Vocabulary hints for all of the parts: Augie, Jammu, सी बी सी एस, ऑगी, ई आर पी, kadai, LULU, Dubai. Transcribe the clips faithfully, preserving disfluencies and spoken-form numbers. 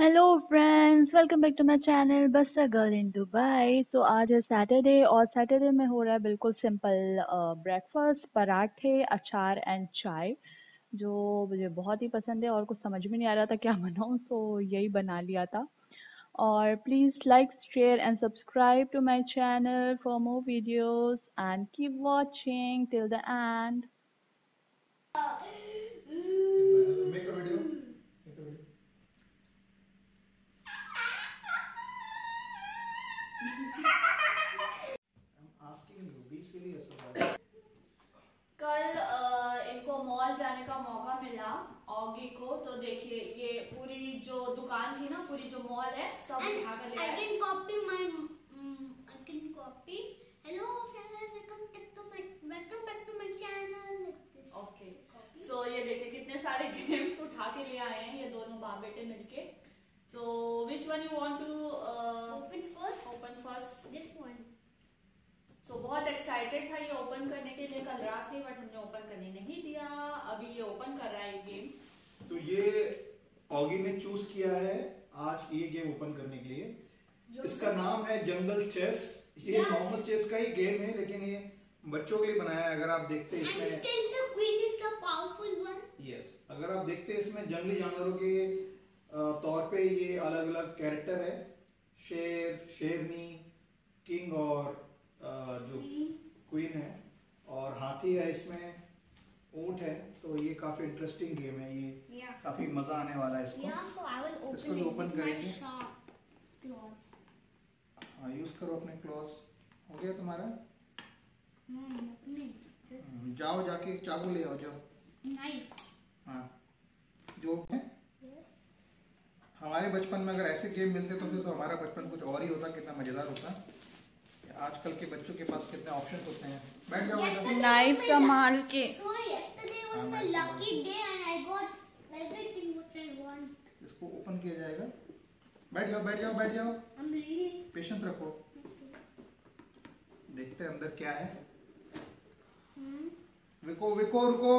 Hello friends, welcome back to my channel बस a girl in Dubai. सो आज है Saturday और सैटरडे में हो रहा है बिल्कुल सिंपल ब्रेकफास्ट, पराठे, अचार एंड चाय, जो मुझे बहुत ही पसंद है और कुछ समझ में नहीं आ रहा था क्या बनाऊँ, सो यही बना लिया था। और please like, share and subscribe to my channel for more videos and keep watching till the end. कल इनको मॉल जाने का मौका मिला ऑगी को, तो देखिए ये पूरी जो दुकान थी ना, पूरी जो मॉल है, सब उठा कर ले आए। I can copy my I can copy hello friends, welcome back to my welcome back to my channel. Okay, so ये देखिए कितने सारे गेम्स उठा के ले आए हैं ये दोनों बाप बेटे मिलके। तो which one you want to open first? Open first this one. So, बहुत एक्साइटेड था ये ओपन करने के लिए कल रात से, बट हमने ओपन करने नहीं दिया। अभी ये ओपन कर रहा है गेम। तो ये ऑगी ने चूज किया है आज ये गेम ओपन करने के लिए। इसका नाम है जंगल चेस। ये नॉर्मल चेस का ही गेम है, लेकिन ये बच्चों के लिए बनाया है। अगर आप देखते हैं इसमें यस अगर आप देखते हैं इसमें जंगली जानवरों के तौर पे ये अलग अलग कैरेक्टर है, शेर, शेरनी, किंग और Uh, जो क्वीन है, और हाथी है, इसमें ऊंट है। तो ये काफी इंटरेस्टिंग गेम है, ये yeah. काफी मजा आने वाला है इसको। yeah, so इसको जो ओपन करेंगे, हाँ यूज करो अपने क्लॉथ। हो गया तुम्हारा? नहीं, अपने जाओ जाके चाकू ले आओ, जाओ नाइफ। हाँ जो है yes. हमारे बचपन में अगर ऐसे गेम मिलते तो फिर तो हमारा बचपन कुछ और ही होता, कितना मजेदार होता। आजकल के बच्चों के पास कितने ऑप्शन होते हैं। बैठ जाओ नाइफ संभाल के। So yesterday was my lucky day and I got everything which I want. इसको ओपन किया जाएगा। बैठ जाओ बैठ जाओ बैठ जाओ हम रीली पेशेंस रखो, देखते हैं अंदर क्या है। विको विको रुको,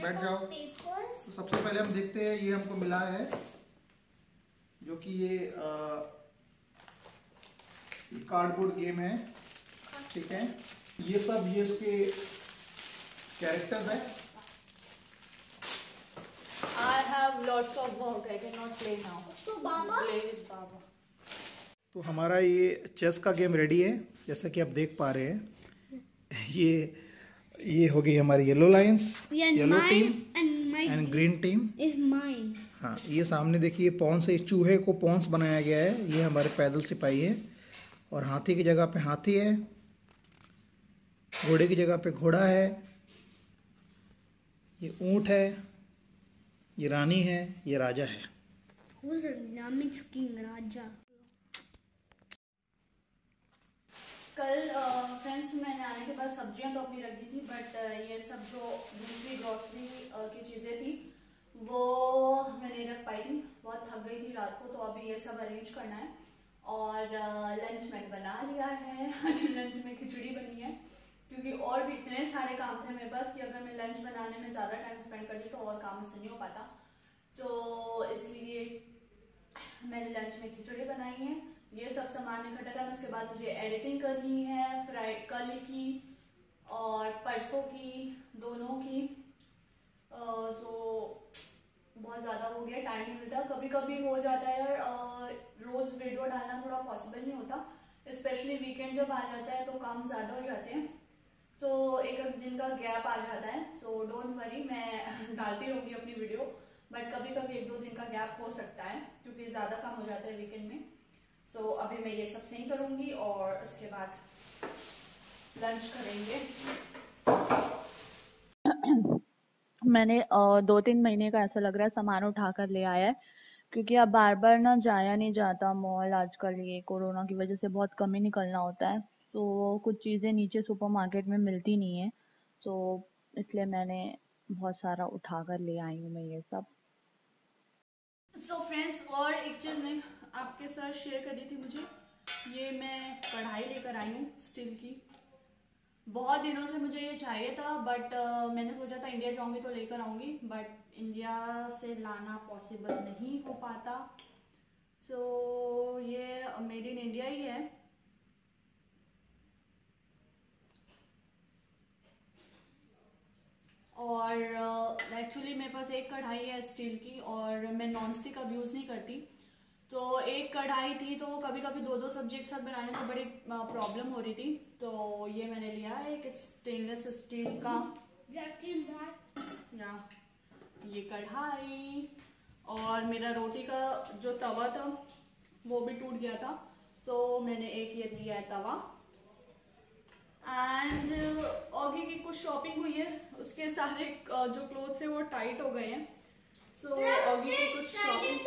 बैठ जाओ। तो सबसे पहले हम देखते हैं, ये हमको मिला है जो कि ये कार्डबोर्ड गेम है, ठीक है। ये सब ये इसके कैरेक्टर्स हैं। I have lots of work, I cannot play now. So Baba? Play with Baba. तो हमारा ये चेस का गेम रेडी है, जैसा कि आप देख पा रहे हैं। ये ये हो गई हमारी yellow lines, yellow team and green team is mine. हाँ, ये सामने देखिए पॉन से चूहे को पॉन्स बनाया गया है। ये हमारे पैदल सिपाही है, और हाथी की जगह पे हाथी है, घोड़े की जगह पे घोड़ा है, ये ऊंट है, ये रानी है, ये राजा है। किंग राजा। कल फ्रेंड्स मैंने आने के बाद सब्जियां तो अपनी रख दी थी, बट ये सब जो दूसरी ग्रोसरी की चीजें थी वो मैं नहीं रख पाई थी, बहुत थक गई थी रात को। तो अभी ये सब अरेंज करना है। और लंच मैंने बना लिया है, आज लंच में खिचड़ी बनी है, क्योंकि और भी इतने सारे काम थे मेरे पास कि अगर मैं लंच बनाने में ज़्यादा टाइम स्पेंड कर ली तो और काम से नहीं हो पाता। तो इसलिए मैंने लंच में खिचड़ी बनाई है। ये सब सामान इकट्ठा था, उसके बाद मुझे एडिटिंग करनी है फ्राई कल की और परसों की, दोनों की। सो बहुत ज़्यादा हो गया, टाइम नहीं मिलता। कभी कभी हो जाता है, रोज वीडियो डालना थोड़ा पॉसिबल नहीं होता, स्पेशली वीकेंड जब आ जाता है तो काम ज़्यादा हो जाते हैं, तो एक एक दिन का गैप आ जाता है। सो डोंट वरी, मैं डालती रहूँगी अपनी वीडियो, बट कभी कभी एक दो दिन का गैप हो सकता है क्योंकि ज़्यादा काम हो जाता है वीकेंड में। सो so, अभी मैं ये सब सही करूँगी और उसके बाद लंच करेंगे। मैंने दो तीन महीने का ऐसा लग रहा है सामान उठा कर ले आया है, क्योंकि अब बार बार ना जाया नहीं जाता मॉल। आजकल ये कोरोना की वजह से बहुत कम ही निकलना होता है, तो कुछ चीज़ें नीचे सुपरमार्केट में मिलती नहीं है, तो इसलिए मैंने बहुत सारा उठा कर ले आई हूँ मैं ये सब। सो फ्रेंड्स, और एक चीज़ मैं आपके साथ शेयर करनी थी, मुझे ये मैं कढ़ाई लेकर आई हूँ स्टील की। बहुत दिनों से मुझे ये चाहिए था, बट uh, मैंने सोचा था इंडिया जाऊंगी तो लेकर आऊंगी, बट इंडिया से लाना पॉसिबल नहीं हो पाता, सो so, ये मेड इन इंडिया ही है। और एक्चुअली uh, मेरे पास एक कढ़ाई है स्टील की और मैं नॉन स्टिक अब यूज़ नहीं करती, तो एक कढ़ाई थी तो कभी कभी दो दो सब्जी एक साथ बनाने में बड़ी प्रॉब्लम हो रही थी, तो ये मैंने लिया है एक स्टेनलेस स्टील का या ये कढ़ाई। और मेरा रोटी का जो तवा था वो भी टूट गया था, तो मैंने एक ये लिया है तवा। एंड आगे की कुछ शॉपिंग हुई है, उसके सारे जो क्लोथ्स है वो टाइट हो गए हैं। सो आगे की कुछ shopping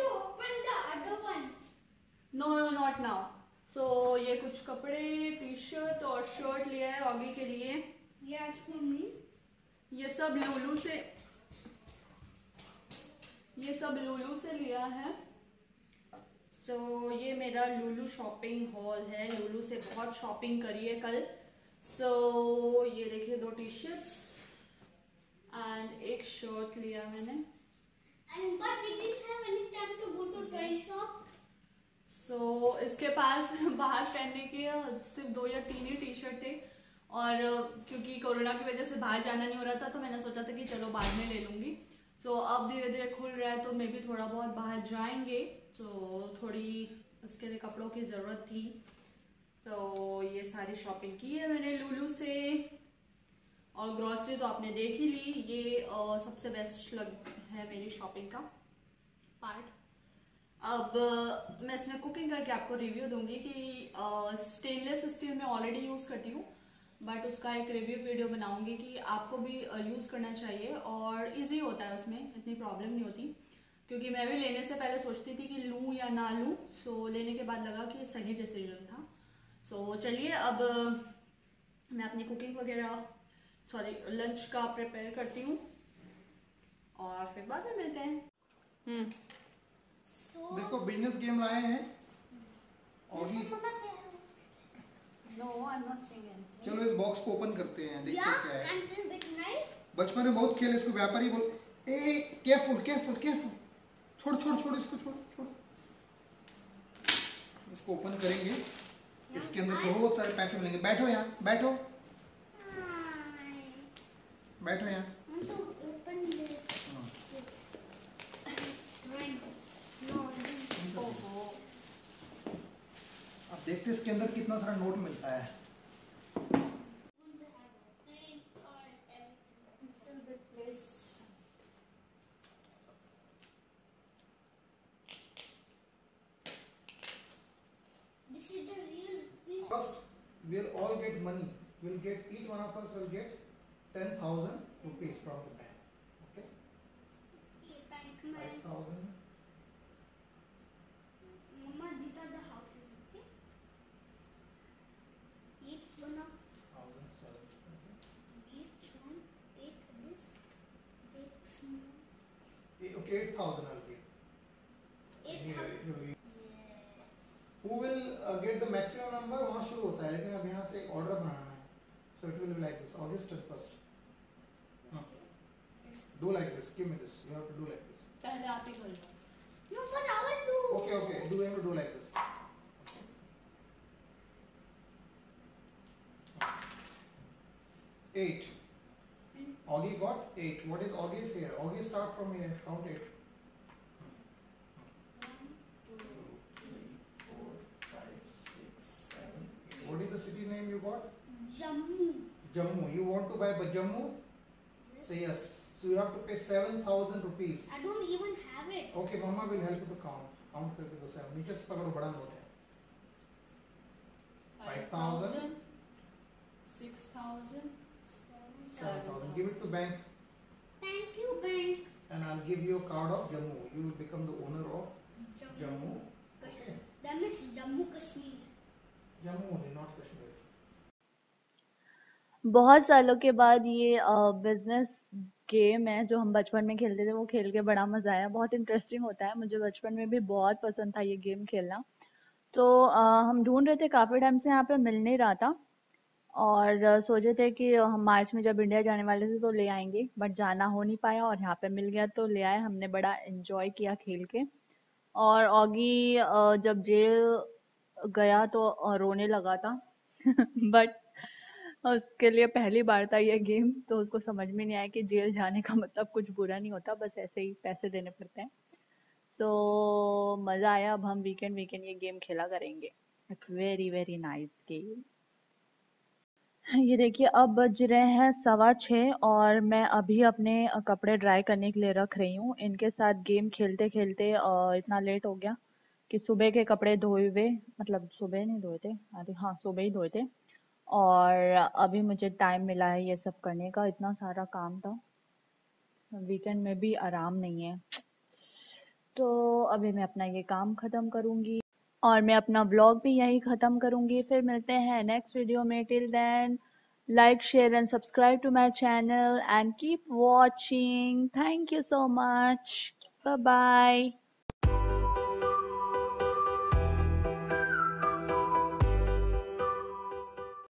no no not now. So ये कुछ कपड़े टी शर्ट और शर्ट लिया है आगे के लिए। यस मम्मी, ये सब लुलू से ये सब लुलू से लिया है। सो so, ये मेरा लुलू शॉपिंग हॉल है। लुलू से बहुत शॉपिंग करी है कल। सो so, ये देखिए दो टी शर्ट्स एंड एक शर्ट लिया मैंने। सो so, इसके पास बाहर पहनने के सिर्फ दो या तीन ही टी शर्ट थे, और क्योंकि कोरोना की वजह से बाहर जाना नहीं हो रहा था तो मैंने सोचा था कि चलो बाद में ले लूँगी। सो so, अब धीरे धीरे खुल रहा है तो मे भी थोड़ा बहुत बाहर जाएंगे, तो थोड़ी उसके लिए कपड़ों की ज़रूरत थी, तो ये सारी शॉपिंग की है मैंने लुलू से। और ग्रॉसरी तो आपने देख ही ली, ये आ, सबसे बेस्ट लग है मेरी शॉपिंग का पार्ट। अब मैं इसमें कुकिंग करके आपको रिव्यू दूंगी कि स्टेनलेस स्टील में ऑलरेडी यूज़ करती हूँ, बट उसका एक रिव्यू वीडियो बनाऊंगी कि आपको भी यूज़ करना चाहिए और इजी होता है, उसमें इतनी प्रॉब्लम नहीं होती। क्योंकि मैं भी लेने से पहले सोचती थी कि लूँ या ना लूँ, सो लेने के बाद लगा कि सही डिसीजन था। सो चलिए अब मैं अपनी कुकिंग वगैरह सॉरी लंच का प्रिपेयर करती हूँ और फिर बाद में मिलते हैं। so, देखो बिजनेस गेम लाए हैं और No, I'm not singing. चलो इस बॉक्स को ओपन करते हैं, देखते yeah, क्या है। बचपन में बहुत खेले इसको, व्यापारी बोल ए केयरफुल केयरफुल केयरफुल छोड़ छोड़ छोड़ इसको छोड़ छोड़ इसको ओपन करेंगे। yeah, इसके अंदर बहुत सारे पैसे मिलेंगे। बैठो यहाँ बैठो बैठो यहाँ तो ओपन देखते इसके अंदर कितना सारा नोट मिलता है। First, we'll all get money. We'll get each one of us will get ten thousand rupees from the bank. Okay? Five thousand. Mama, these are the houses. Eight thousand I'll give. Eight thousand. Who will uh, get the maximum number? वहाँ शुरू होता है, लेकिन अब यहाँ से एक order बनाना है. So it will be like this. August first. हाँ. Do like this. Give me this. You have to do like this. पहले आप ही करो. No, but I will do. Okay, okay. Do you have to do like this? Eight. Augie got eight. What is Augie's here? Augie start from here. Count eight. one, two, three, four, five, six, seven, eight. What is the city name you got? Jammu. Jammu. You want to buy Jammu? Yes. Say yes. So you have to pay seven thousand rupees. I don't even have it. Okay, Mama will help you to count. Count करके दो seven. नीचे से पकड़ो बड़ा note है. Five thousand. Six thousand. seven thousand. Give it to bank. Thank you, bank. And I'll give you a card of Jammu. You will become the owner of Jammu. Jammu. Okay. That means Jammu Kashmir. Jammu only, not Kashmir. बहुत सालों के बाद ये business game है जो हम बचपन में खेलते थे, वो खेल के बड़ा मजा आया। बहुत इंटरेस्टिंग होता है, मुझे बचपन में भी बहुत पसंद था ये गेम खेलना। तो हम ढूंढ रहे थे काफी टाइम से, यहाँ पे मिल नहीं रहा था और सोचे थे कि हम मार्च में जब इंडिया जाने वाले थे तो ले आएंगे, बट जाना हो नहीं पाया और यहाँ पे मिल गया तो ले आए। हमने बड़ा एंजॉय किया खेल के और ऑगी अ, जब जेल गया तो अ, रोने लगा था बट उसके लिए पहली बार था ये गेम, तो उसको समझ में नहीं आया कि जेल जाने का मतलब कुछ बुरा नहीं होता, बस ऐसे ही पैसे देने पड़ते हैं। सो so, मज़ा आया। अब हम वीकेंड वीकेंड ये गेम खेला करेंगे। It's very very nice game. ये देखिए अब बज रहे हैं सवा छः और मैं अभी अपने कपड़े ड्राई करने के लिए रख रही हूँ। इनके साथ गेम खेलते खेलते इतना लेट हो गया कि सुबह के कपड़े धोए हुए, मतलब सुबह नहीं धोए थे, अरे हाँ सुबह ही धोए थे, और अभी मुझे टाइम मिला है ये सब करने का। इतना सारा काम था, वीकेंड में भी आराम नहीं है। तो अभी मैं अपना ये काम ख़त्म करूँगी और मैं अपना व्लॉग भी यहीं ख़त्म करूँगी। फिर मिलते हैं नेक्स्ट वीडियो में। Till then like share and subscribe to my channel and keep watching. Thank you so much, bye bye.